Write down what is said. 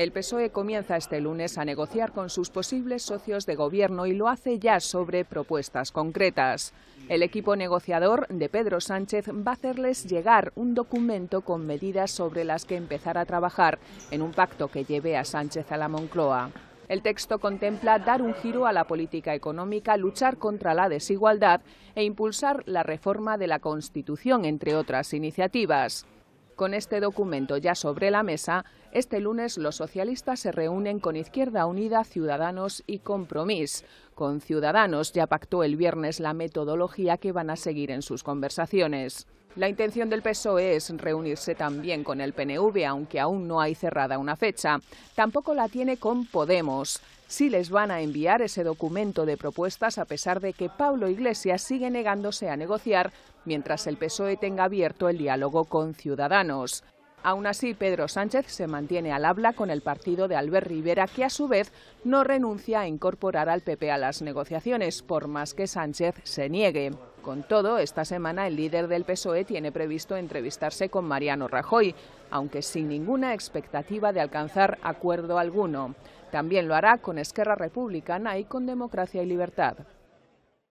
El PSOE comienza este lunes a negociar con sus posibles socios de gobierno y lo hace ya sobre propuestas concretas. El equipo negociador de Pedro Sánchez va a hacerles llegar un documento con medidas sobre las que empezar a trabajar en un pacto que lleve a Sánchez a la Moncloa. El texto contempla dar un giro a la política económica, luchar contra la desigualdad e impulsar la reforma de la Constitución, entre otras iniciativas. Con este documento ya sobre la mesa, este lunes los socialistas se reúnen con Izquierda Unida, Ciudadanos y Compromís. Con Ciudadanos ya pactó el viernes la metodología que van a seguir en sus conversaciones. La intención del PSOE es reunirse también con el PNV, aunque aún no hay cerrada una fecha. Tampoco la tiene con Podemos. Sí les van a enviar ese documento de propuestas, a pesar de que Pablo Iglesias sigue negándose a negociar mientras el PSOE tenga abierto el diálogo con Ciudadanos. Aún así, Pedro Sánchez se mantiene al habla con el partido de Albert Rivera, que a su vez no renuncia a incorporar al PP a las negociaciones, por más que Sánchez se niegue. Con todo, esta semana el líder del PSOE tiene previsto entrevistarse con Mariano Rajoy, aunque sin ninguna expectativa de alcanzar acuerdo alguno. También lo hará con Esquerra Republicana y con Democracia y Libertad.